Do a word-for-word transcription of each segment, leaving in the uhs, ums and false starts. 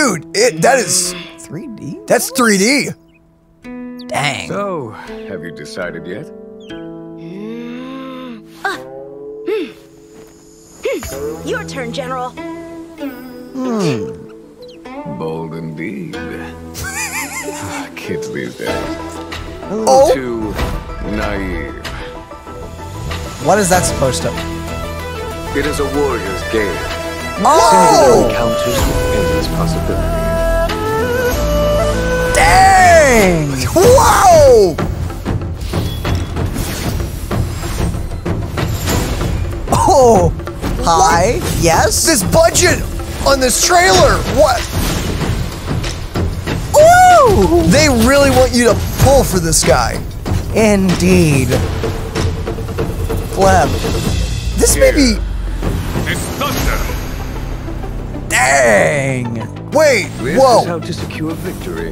Dude, it that is three D? That's three D. Dang. So, have you decided yet? Uh, mm, mm, your turn, General. Hmm. Bold indeed. Kids these days. Oh. Too naive. What is that supposed to be? It is a warrior's game. Oh! Encounters with endless possibilities. Dang! Wow! Oh! Hi. What? Yes? This budget on this trailer. What? Ooh! They really want you to pull for this guy. Indeed. Flab. This yeah. may be... Dang! Wait, this whoa! Is how to secure victory.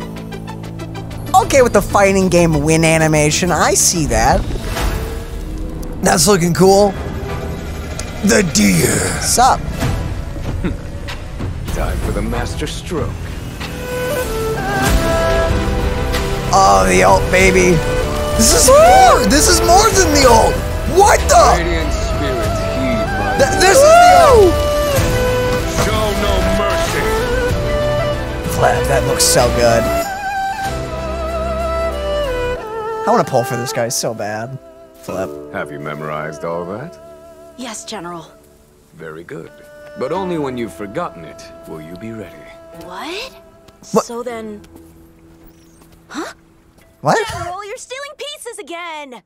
Okay, with the fighting game win animation, I see that. That's looking cool. The deer. Sup? Time for the master stroke. Oh, the ult, baby! This is more. This is more than the ult. What the? Radiant spirits heed my Th this is the ult. That looks so good. I want to pull for this guy so bad. Flip. Have you memorized all that? Yes, General. Very good. But only when you've forgotten it will you be ready. What? What? So then... Huh? What? General, you're stealing pieces again!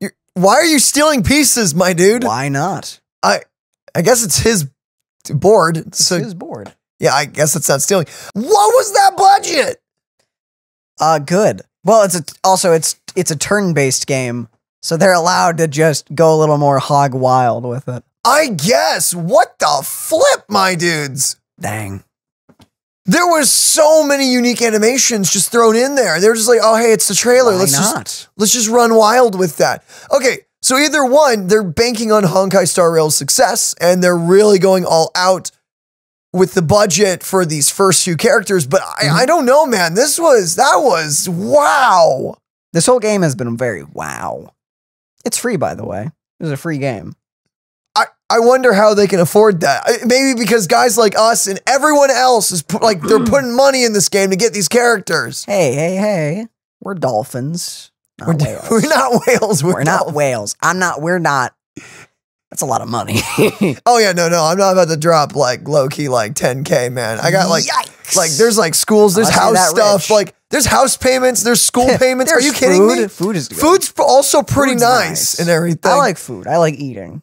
You're... Why are you stealing pieces, my dude? Why not? I... I guess it's his board. It's so... his board. Yeah, I guess it's not stealing. What was that budget? Uh, good. Well, it's a, also, it's it's a turn-based game, so they're allowed to just go a little more hog wild with it. I guess. What the flip, my dudes? Dang. There was so many unique animations just thrown in there. They were just like, oh, hey, it's the trailer. Why let's not? Just, let's just run wild with that. Okay, so either one, they're banking on Honkai Star Rail's success, and they're really going all out with the budget for these first few characters, but I, mm-hmm. I don't know, man. This was, that was, wow. This whole game has been very wow. It's free, by the way. It was a free game. I, I wonder how they can afford that. Maybe because guys like us and everyone else is put, like, they're putting money in this game to get these characters. Hey, hey, hey. We're dolphins. Not we're, whales. we're not whales. We're, we're not whales. I'm not, we're not. That's a lot of money. Oh yeah, no, no, I'm not about to drop like low key like ten K, man. I got like, Yikes. like there's like schools, there's house stuff, rich. like there's house payments, there's school payments. There's Are you food? kidding me? Food is good. Food's also pretty Food's nice, nice and everything. I like food. I like eating.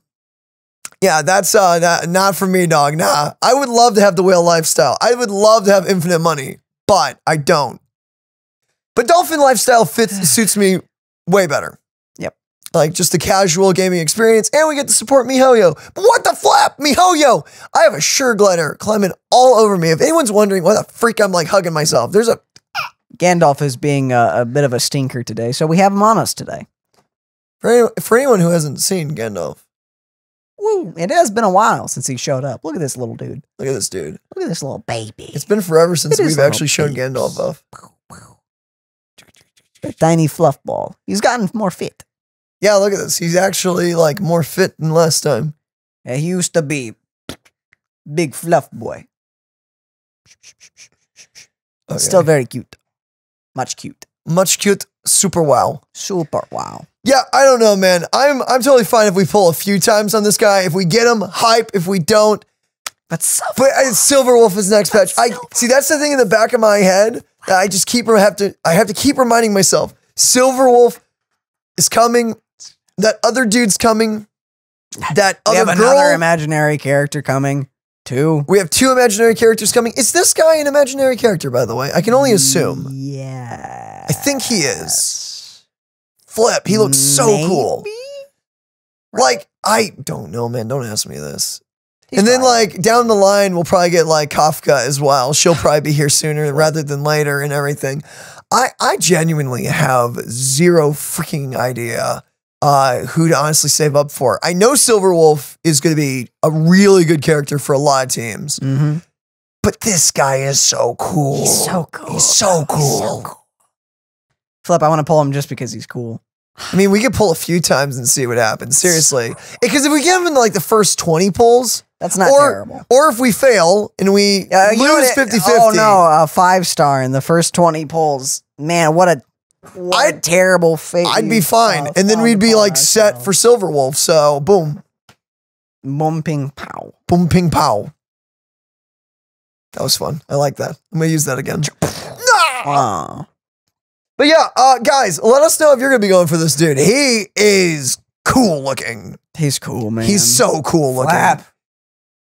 Yeah, that's uh not, not for me, dog. Nah, I would love to have the whale lifestyle. I would love to have infinite money, but I don't. But dolphin lifestyle fits suits me way better. Like, just the casual gaming experience, and we get to support MiHoYo. But what the flap, MiHoYo? I have a sure glider climbing all over me. If anyone's wondering why the freak I'm, like, hugging myself, there's a... Gandalf is being a, a bit of a stinker today, so we have him on us today. For, any, for anyone who hasn't seen Gandalf. Woo, it has been a while since he showed up. Look at this little dude. Look at this dude. Look at this little baby. It's been forever since we've actually shown Gandalf off. A tiny fluff ball. He's gotten more fit. Yeah, look at this. He's actually, like, more fit than last time. Yeah, he used to be big fluff boy. Okay. Still very cute. Much cute. Much cute. Super wow. Super wow. Yeah, I don't know, man. I'm I'm totally fine if we pull a few times on this guy. If we get him, hype. If we don't. But Silver, but, uh, Silver Wolf is the next patch. I See, that's the thing in the back of my head that I just keep have to, I have to keep reminding myself. Silver Wolf is coming. That other dude's coming. That other girl. We have another imaginary character coming. Two. We have two imaginary characters coming. Is this guy an imaginary character, by the way? I can only assume. Yeah. I think he is. Flip. He looks so Maybe? cool. Right. Like, I don't know, man. Don't ask me this. He's and then, lying. like, down the line, we'll probably get, like, Kafka as well. She'll probably be here sooner rather than later and everything. I, I genuinely have zero freaking idea uh, who to honestly save up for. I know Silver Wolf is going to be a really good character for a lot of teams. Mm-hmm. But this guy is so cool. He's so cool. He's so cool. He's so cool. Flip, I want to pull him just because he's cool. I mean, we could pull a few times and see what happens. Seriously. Because if we give him like the first twenty pulls, that's not or, terrible. Or if we fail and we uh, lose fifty fifty. Oh no, a five star in the first twenty pulls. Man, what a what I'd, a terrible fate. I'd be fine. Uh, and then we'd be like set ourselves. For Silver Wolf. So boom. Boom ping pow. Boom ping pow. That was fun. I like that. I'm gonna use that again. Wow. But yeah, uh, guys, let us know if you're gonna be going for this dude. He is cool looking. He's cool, man. He's so cool looking. Flap.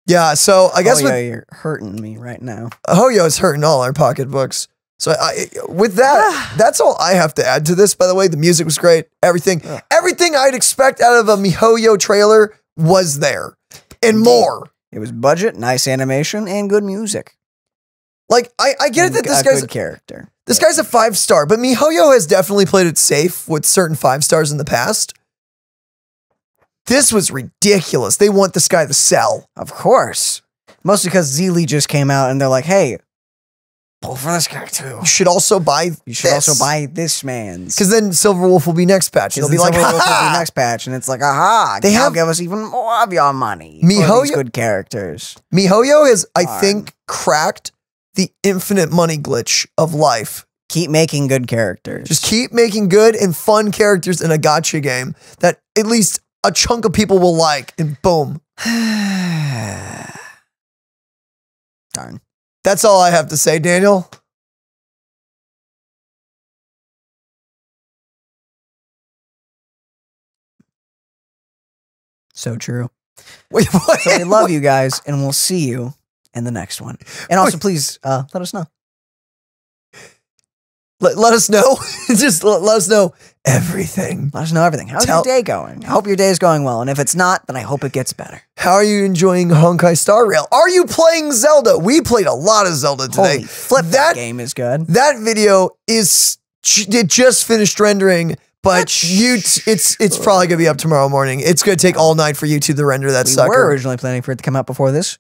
Yeah. So I guess with, you're hurting me right now. MiHoYo is hurting all our pocketbooks. So I, with that, that's all I have to add to this. By the way, the music was great. Everything, uh. everything I'd expect out of a MiHoYo trailer was there, and Indeed. more. It was budget, nice animation, and good music. Like, I, I get it that this a guy's good character. This guy's a five star, but MiHoYo has definitely played it safe with certain five stars in the past. This was ridiculous. They want this guy to sell. Of course. Mostly because Zeely just came out and they're like, hey, pull for this guy too. You should also buy You should this. also buy this man's. Because then Silver Wolf will be next patch. They'll be like, Silver Wolf will be next patch. And it's like, aha, they have give us even more of your money. MiHoYo, these good characters. MiHoYo has, I Arm. think, cracked the infinite money glitch of life. Keep making good characters. Just keep making good and fun characters in a gacha game that at least a chunk of people will like, and boom. Darn. That's all I have to say, Daniel. So true. Wait, what? So we love you guys, and we'll see you in the next one. And also, please uh, let us know. Let, let us know. Just let, let us know everything. Let us know everything. How's Tell, your day going? I hope your day is going well. And if it's not, then I hope it gets better. How are you enjoying Honkai Star Rail? Are you playing Zelda? We played a lot of Zelda today. Holy flip, that, that game is good. That video is it just finished rendering, but you it's it's probably going to be up tomorrow morning. It's going to take all night for YouTube to render that we sucker. We were originally planning for it to come out before this.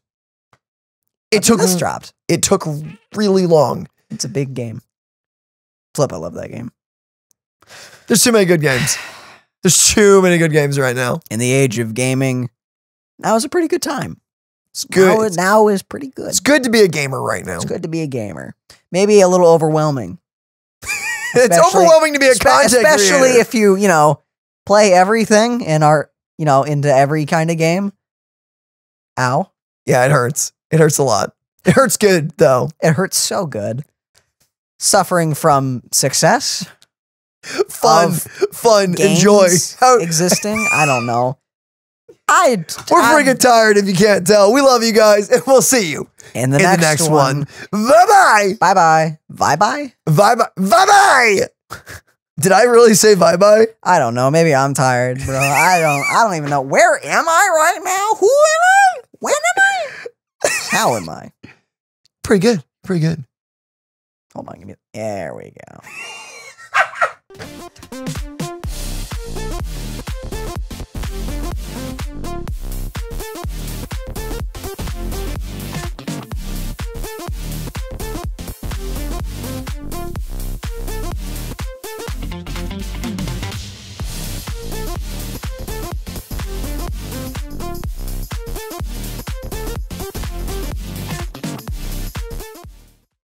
It but took this dropped. It took really long. It's a big game. Flip, I love that game. There's too many good games. There's too many good games right now. In the age of gaming, now is a pretty good time. It's good. Now, it's, now is pretty good. It's good to be a gamer right now. It's good to be a gamer. Maybe a little overwhelming. It's overwhelming to be a content creator. Especially if you, you know, play everything and are, you know, into every kind of game. Ow. Yeah, it hurts. It hurts a lot. It hurts good, though. It hurts so good. Suffering from success, fun, fun, enjoy, How existing. I don't know. I we're I'm, freaking tired if you can't tell. We love you guys, and we'll see you in the, in next, the next one. one. Bye bye, bye bye, bye bye, bye bye, bye. Did I really say bye bye? I don't know. Maybe I'm tired, bro. I don't. I don't even know. Where am I right now? Who am I? When am I? How am I? Pretty good. Pretty good. Hold on, give me. There we go.